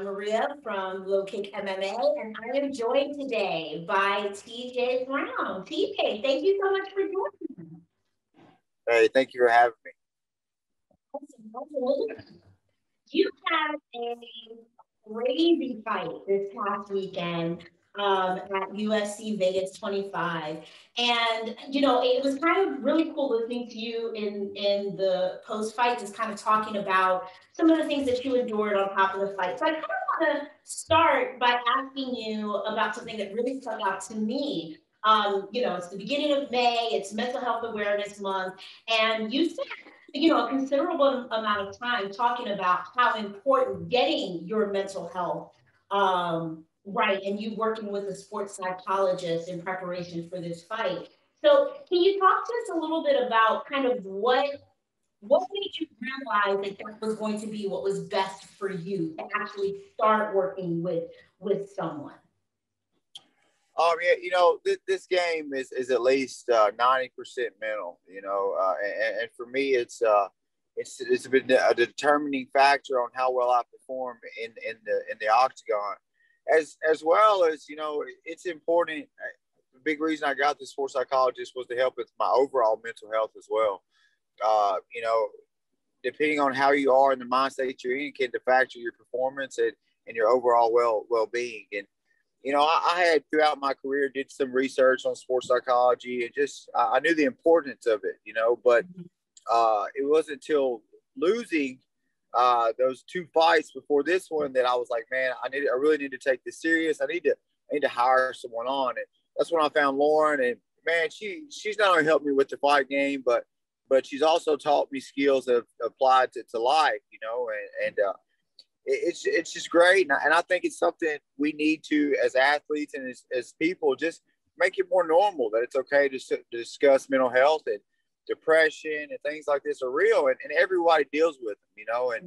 I'm Maria from Low Kick MMA, and I am joined today by TJ Brown. TJ, thank you so much for joining me. Hey, thank you for having me. You had a crazy fight this past weekend at UFC Vegas 25, and you know, it was kind of really cool listening to you in the post fight, just kind of talking about some of the things that you endured on top of the fight. So I kind of want to start by asking you about something that really stuck out to me. You know, it's the beginning of May, it's Mental Health Awareness Month, and you said, you know, a considerable amount of time talking about how important getting your mental health right, and you working with a sports psychologist in preparation for this fight. So can you talk to us a little bit about kind of what made you realize that that was going to be what was best for you to actually start working with someone? Yeah, you know, this game is at least 90% mental, you know, and for me, it's been a determining factor on how well I perform in the octagon, as well as, you know, it's important. The big reason I got this sports psychologist was to help with my overall mental health as well. You know, depending on how you are in the mindset you're in can factor your performance and your overall well-being. And you know, I had throughout my career did some research on sports psychology, and just I knew the importance of it, you know, but it wasn't until losing those two fights before this one that I was like, man, I really need to take this serious. I need to hire someone on. And that's when I found Lauren, and man, she's not only helped me with the fight game, but she's also taught me skills that applied to life, you know, and it's just great. And I think it's something we need to, as athletes and as people, just make it more normal that it's okay to discuss mental health, and depression and things like this are real, and everybody deals with them, you know. And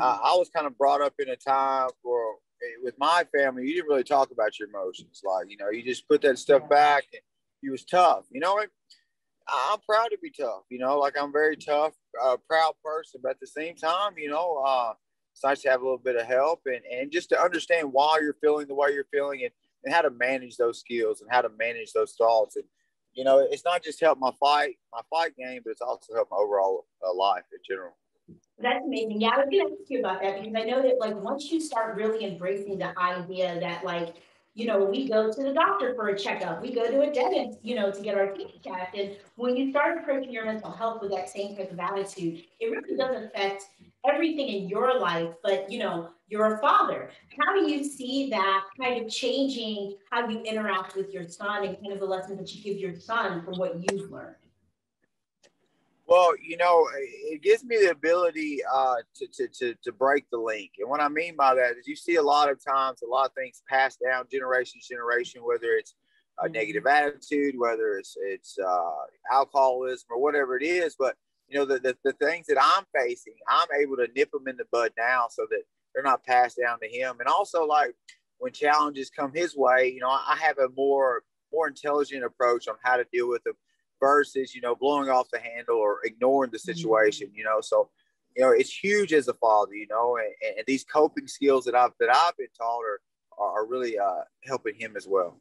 I was kind of brought up in a time where with my family, you didn't really talk about your emotions. Like, you know, you just put that stuff back, and you was tough, you know. And I'm proud to be tough, you know, like I'm very tough, proud person, but at the same time, you know, it's nice to have a little bit of help, and just to understand why you're feeling the way you're feeling, and how to manage those skills and how to manage those thoughts. And, you know, it's not just helped my fight game, but it's also helped my overall life in general. That's amazing. Yeah, I was going to ask you about that, because I know that, like, once you start really embracing the idea that, like, you know, we go to the doctor for a checkup, we go to a dentist, you know, to get our teeth checked. And when you start approaching your mental health with that same type of attitude, it really does affect everything in your life. But, you know, you're a father. How do you see that kind of changing how you interact with your son, and kind of the lesson that you give your son from what you've learned? Well, you know, it gives me the ability to break the link. And what I mean by that is, you see a lot of times, a lot of things passed down generation to generation, whether it's a negative attitude, whether it's alcoholism or whatever it is. But, you know, the things that I'm facing, I'm able to nip them in the bud now so that they're not passed down to him. And also, like, when challenges come his way, you know, I have a more intelligent approach on how to deal with them, versus, you know, blowing off the handle or ignoring the situation, you know. So, you know, it's huge as a father, you know, and these coping skills that I've been taught are really helping him as well.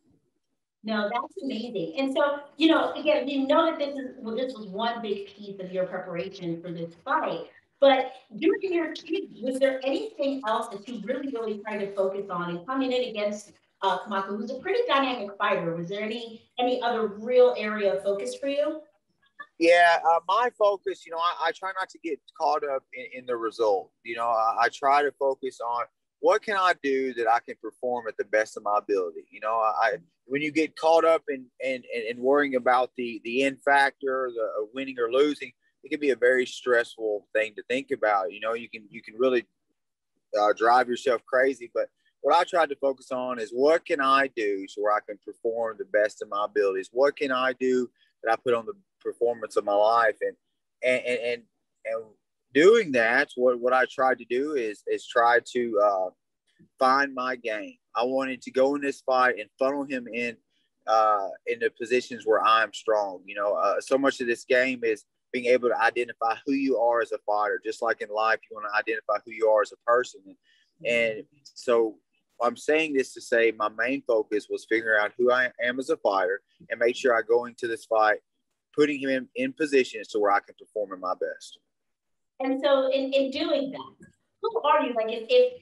No, that's amazing. And so, you know, again, we know that this was one big piece of your preparation for this fight, but during your training, was there anything else that you really, really tried to focus on and coming in against Kamaka, who's a pretty dynamic fighter? Was there any other real area of focus for you? Yeah, my focus, you know, I try not to get caught up in the result. You know, I try to focus on what can I do that I can perform at the best of my ability. You know, when you get caught up in worrying about the end factor, the winning or losing, it can be a very stressful thing to think about. You know, you can really drive yourself crazy, but what I tried to focus on is, what can I do so where I can perform the best of my abilities? What can I do that I put on the performance of my life? And doing that, what I tried to do is try to find my game. I wanted to go in this fight and funnel him in the positions where I'm strong. You know, so much of this game is being able to identify who you are as a fighter. Just like in life, you want to identify who you are as a person. And so I'm saying this to say my main focus was figuring out who I am as a fighter and make sure I go into this fight, putting him in positions to where I can perform in my best. And so in doing that, who are you? Like if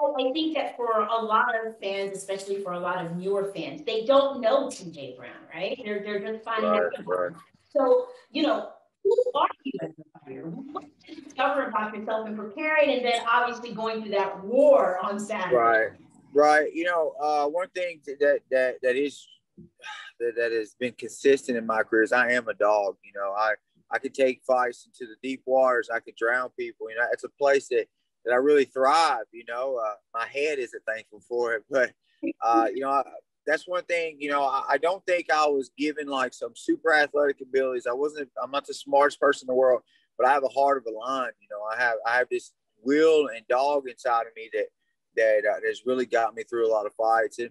I think that for a lot of fans, especially for a lot of newer fans, they don't know TJ Brown, right? They're just finding out. Right. So, you know, who are you as a fighter? What did you discover about yourself in preparing and then obviously going through that war on Saturday? Right, right. You know, one thing that has been consistent in my career is I am a dog. You know, I could take fights into the deep waters. I could drown people. You know, it's a place that I really thrive, you know. My head isn't thankful for it, but, you know, that's one thing, you know, I don't think I was given like some super athletic abilities. I'm not the smartest person in the world, but I have a heart of a lion. You know, I have this will and dog inside of me that has really got me through a lot of fights. And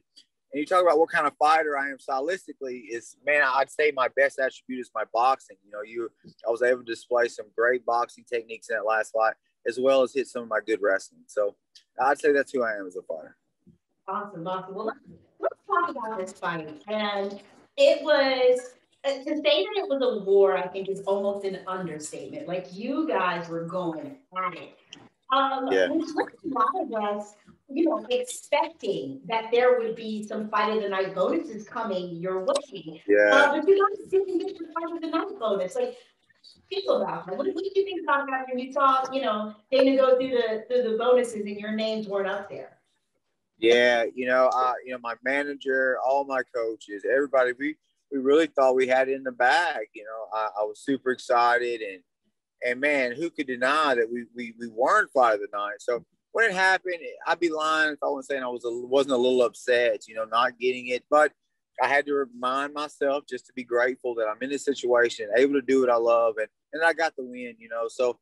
you talk about what kind of fighter I am stylistically is, man, I'd say my best attribute is my boxing. You know, I was able to display some great boxing techniques in that last fight, as well as hit some of my good wrestling. So I'd say that's who I am as a fighter. Awesome, awesome. Well, let's talk about this fight. And it was, to say that it was a war, I think is almost an understatement. Like you guys were going at it. Yeah. Which left a lot of us, you know, expecting that there would be some fight of the night bonuses coming your way. Yeah. But you guys didn't get the fight of the night bonus. Like, people about that. What did you think about that when you saw, you know, they had to go through the bonuses and your names weren't up there? Yeah, you know, my manager, all my coaches, everybody, we really thought we had it in the bag. You know, I was super excited and man, who could deny that we weren't fight of the night? So when it happened, I'd be lying if I wasn't saying I wasn't a little upset, you know, not getting it, but I had to remind myself just to be grateful that I'm in this situation, able to do what I love, and I got the win, you know. So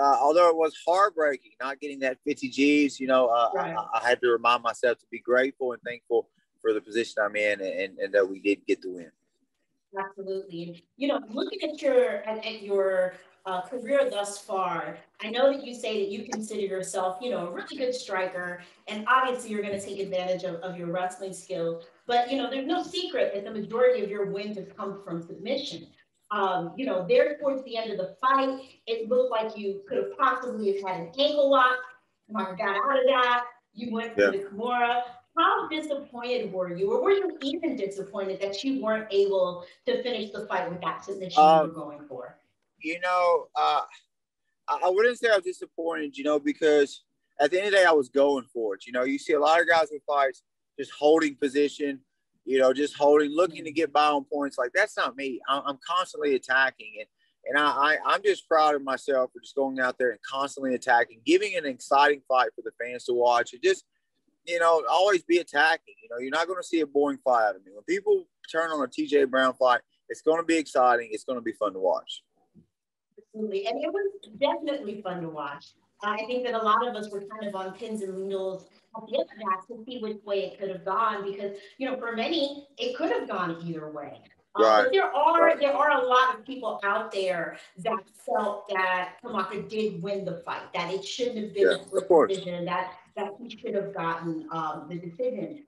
although it was heartbreaking not getting that 50 G's, you know, right. I had to remind myself to be grateful and thankful for the position I'm in and that we did get the win. Absolutely. And, you know, looking at your career thus far, I know that you say that you consider yourself, you know, a really good striker, and obviously you're going to take advantage of your wrestling skills. But, you know, there's no secret that the majority of your wins have come from submission. You know, there towards the end of the fight, it looked like you could have possibly have had an ankle lock. Kamaka got out of that. You went for the Kimura. How disappointed were you? Or were you even disappointed that you weren't able to finish the fight with that submission you were going for? You know, I wouldn't say I was disappointed, you know, because at the end of the day, I was going for it. You know, you see a lot of guys with fights just holding position, you know, just holding, looking to get by on points. Like, that's not me. I'm constantly attacking. And I'm just proud of myself for just going out there and constantly attacking, giving an exciting fight for the fans to watch. And just, you know, always be attacking. You know, you're not going to see a boring fight out of me. When people turn on a TJ Brown fight, it's going to be exciting. It's going to be fun to watch. Absolutely. And it was definitely fun to watch. I think that a lot of us were kind of on pins and needles at the end of that to see which way it could have gone because, you know, for many, it could have gone either way. Right. But there are a lot of people out there that felt that Kamaka did win the fight, that it shouldn't have been a split decision, that he should have gotten the decision.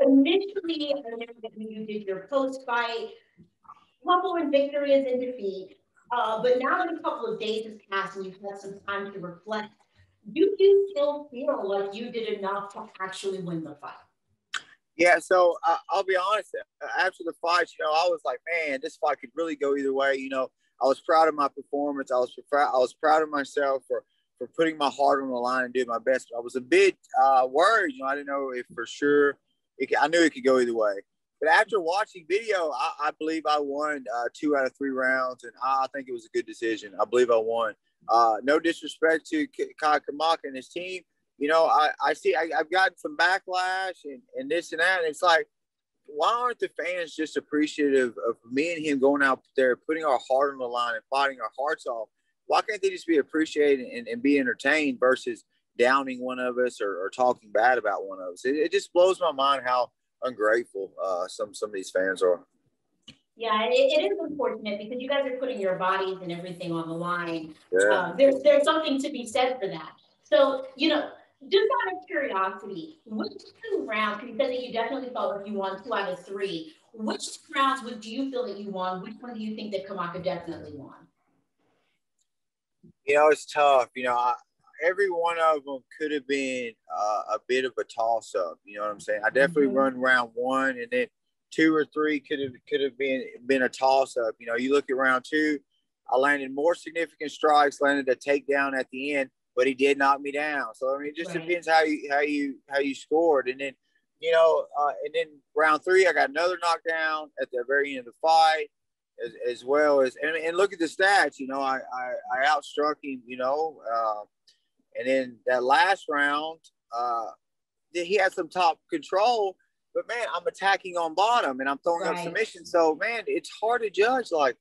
Initially, I remember that when you did your post-fight, couple in victory is in defeat. But now that a couple of days has passed and you've had some time to reflect, do you still feel like you did enough to actually win the fight? Yeah, so I'll be honest. After the fight, you know, I was like, man, this fight could really go either way. You know, I was proud of my performance. I was proud of myself for putting my heart on the line and doing my best. But I was a bit worried. You know, I didn't know if for sure. I knew it could go either way. But after watching video, I believe I won 2 out of 3 rounds, and I think it was a good decision. I believe I won. No disrespect to Kamaka and his team. You know, I see I've gotten some backlash and this and that. And it's like, why aren't the fans just appreciative of me and him going out there, putting our heart on the line and fighting our hearts off? Why can't they just be appreciated and be entertained versus downing one of us or talking bad about one of us? It just blows my mind how ungrateful some of these fans are. Yeah, it is unfortunate because you guys are putting your bodies and everything on the line. Yeah. There's something to be said for that. So, you know, just out of curiosity, which two rounds, because you said that you definitely felt like you won 2 out of 3, which rounds do you feel that you won? Which one do you think that Kamaka definitely won? You know, it's tough. You know, every one of them could have been a bit of a toss-up. You know what I'm saying? I definitely run round 1, and then 2 or 3 could have been a toss-up. You know, you look at round 2, I landed more significant strikes, landed a takedown at the end, but he did knock me down. So I mean, it just depends how you scored. And then, you know, and then round 3, I got another knockdown at the very end of the fight, as well as. And look at the stats. You know, I outstruck him. You know, and then that last round, he had some top control. But man, I'm attacking on bottom and I'm throwing up submission. So man, it's hard to judge. Like,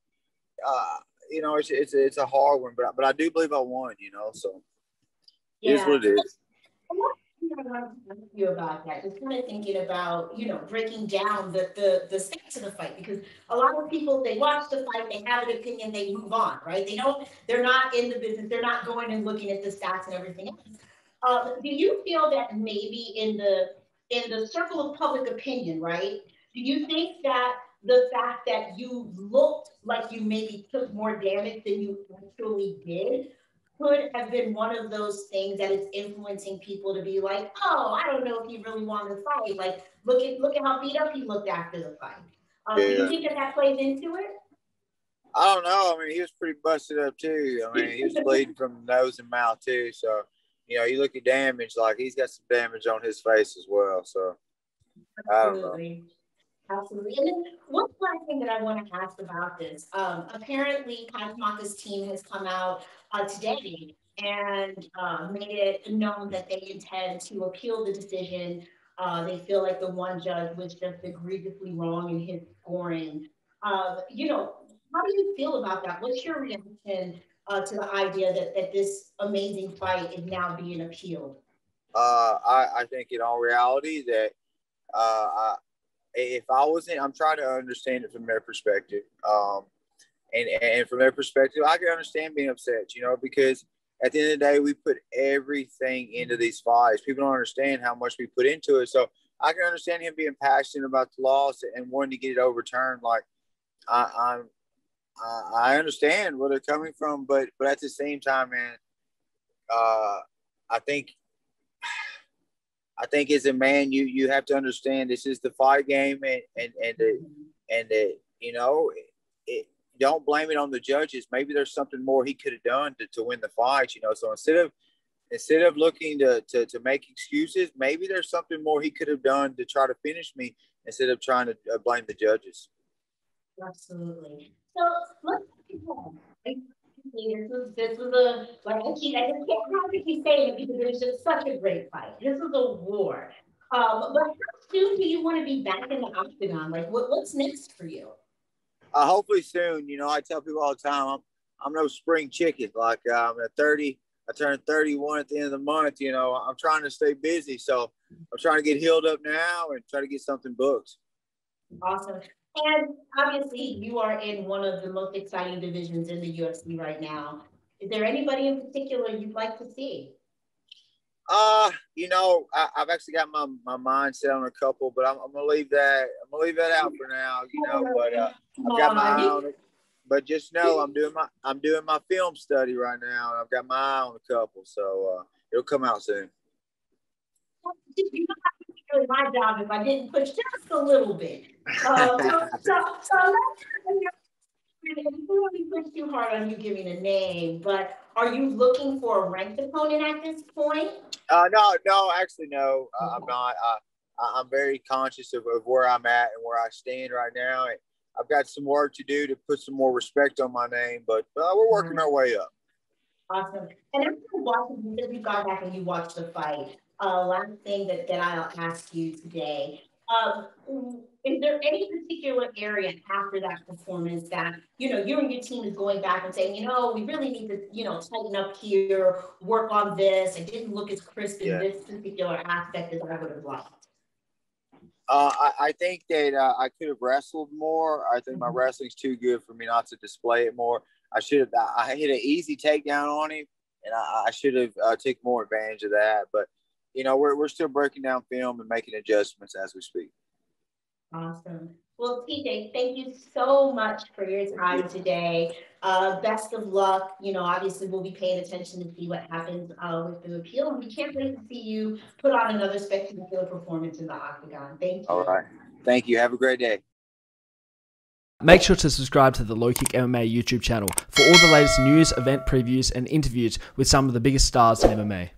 you know, it's a hard one. But I do believe I won. You know, so. Yeah. Is what it is. I want to ask you about that. Just kind of thinking about, you know, breaking down the stakes of the fight, because a lot of people, they watch the fight, they have an opinion, they move on, right? They don't, they're not in the business, they're not going and looking at the stats and everything else. Do you feel that maybe in the circle of public opinion, right? Do you think that the fact that you looked like you maybe took more damage than you actually did could have been one of those things that is influencing people to be like, oh, I don't know if he really won the fight. Like, look at how beat up he looked after the fight. Yeah. Do you think that plays into it? I don't know. I mean, he was pretty busted up too. I mean, he was bleeding from the nose and mouth too. So, you know, you look at damage, like he's got some damage on his face as well. So, I don't know. Absolutely. And then one last thing that I want to ask about this. Apparently, Kamaka's team has come out today and made it known that they intend to appeal the decision. They feel like the one judge was just egregiously wrong in his scoring. You know, how do you feel about that? What's your reaction to the idea that this amazing fight is now being appealed? I think in all reality that if I wasn't, I'm trying to understand it from their perspective. And from their perspective, I can understand being upset, you know, because at the end of the day, we put everything into these fights. People don't understand how much we put into it. So I can understand him being passionate about the loss and wanting to get it overturned. Like, I understand where they're coming from, but at the same time, man, I think as a man, you have to understand this is the fight game, and you know, don't blame it on the judges. Maybe there's something more he could have done to win the fight, you know. So instead of looking to make excuses, maybe there's something more he could have done to try to finish me instead of trying to blame the judges. Absolutely. So let's keep going. I just can't practically say it because it was just such a great fight. This was a war. But how soon do you want to be back in the octagon? Like, what's next for you? Hopefully soon. You know, I tell people all the time, I'm no spring chicken. Like, I'm at 30. I turned 31 at the end of the month. You know, I'm trying to stay busy. So I'm trying to get healed up now and try to get something booked. Awesome. And obviously, you are in one of the most exciting divisions in the UFC right now. Is there anybody in particular you'd like to see? You know, I've actually got my mind set on a couple, but I'm gonna leave that. I'm gonna leave that out for now. You know, but I've got my eye on it. But just know, I'm doing my film study right now, and I've got my eye on a couple, so it'll come out soon. My job if I didn't push just a little bit. So we don't push too hard on you giving a name, but are you looking for a ranked opponent at this point? No, actually, no. Okay. I'm not. I'm very conscious of where I'm at and where I stand right now. And I've got some work to do to put some more respect on my name, but we're working our way up. Awesome. And after watching, you got back and you watched the fight. Last thing that I'll ask you today, is there any particular area after that performance that, you know, you and your team is going back and saying, you know, we really need to, you know, tighten up here, work on this. I didn't look as crisp in this particular aspect as I would have liked. I think that I could have wrestled more. I think my wrestling's too good for me not to display it more. I hit an easy takedown on him, and I should have took more advantage of that, but you know, we're still breaking down film and making adjustments as we speak. Awesome. Well, TJ, thank you so much for your time today. Best of luck. You know, obviously we'll be paying attention to see what happens with the appeal, and we can't wait to see you put on another spectacular performance in the Octagon. Thank you. All right. Thank you. Have a great day. Make sure to subscribe to the Low Kick MMA YouTube channel for all the latest news, event previews, and interviews with some of the biggest stars in MMA.